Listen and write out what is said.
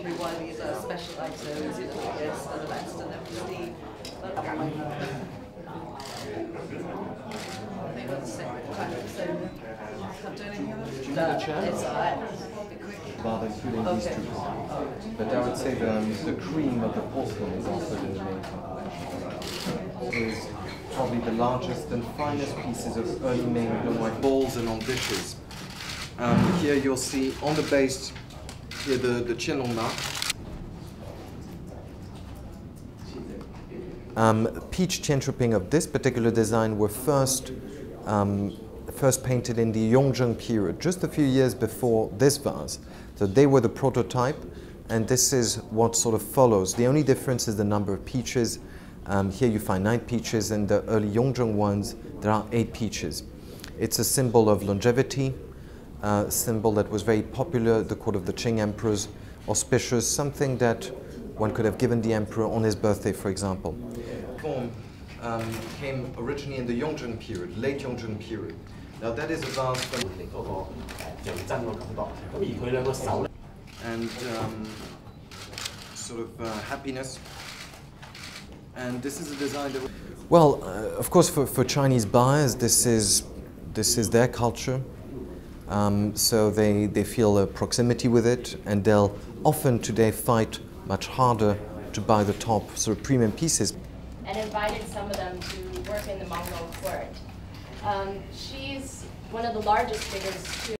through why these are specialized zones, you know, this and the rest, and then we see they were the separate kind of zone. Can't do anything about it. It's be quick. Rather including these two parts. But I would say the cream of the porcelain is also in the main composition. Is probably the largest and finest pieces of early Ming white balls and on dishes. Here you'll see on the base here the Qianlong mark. Peach Tianqiuping of this particular design were first painted in the Yongzheng period, just a few years before this vase. So they were the prototype, and this is what sort of follows. The only difference is the number of peaches. Here you find 9 peaches, and the early Yongzheng ones, there are 8 peaches. It's a symbol of longevity, a symbol that was very popular at the court of the Qing emperors, auspicious, something that one could have given the emperor on his birthday, for example. Form came originally in the Yongzheng period, late Yongzheng period. Now that is a vase from... and sort of happiness. And this is a design that... Well, of course, for Chinese buyers, this is their culture. So they feel a proximity with it, and they'll often today fight much harder to buy the top sort of premium pieces. And invited some of them to work in the Mongol court. She's one of the largest figures too.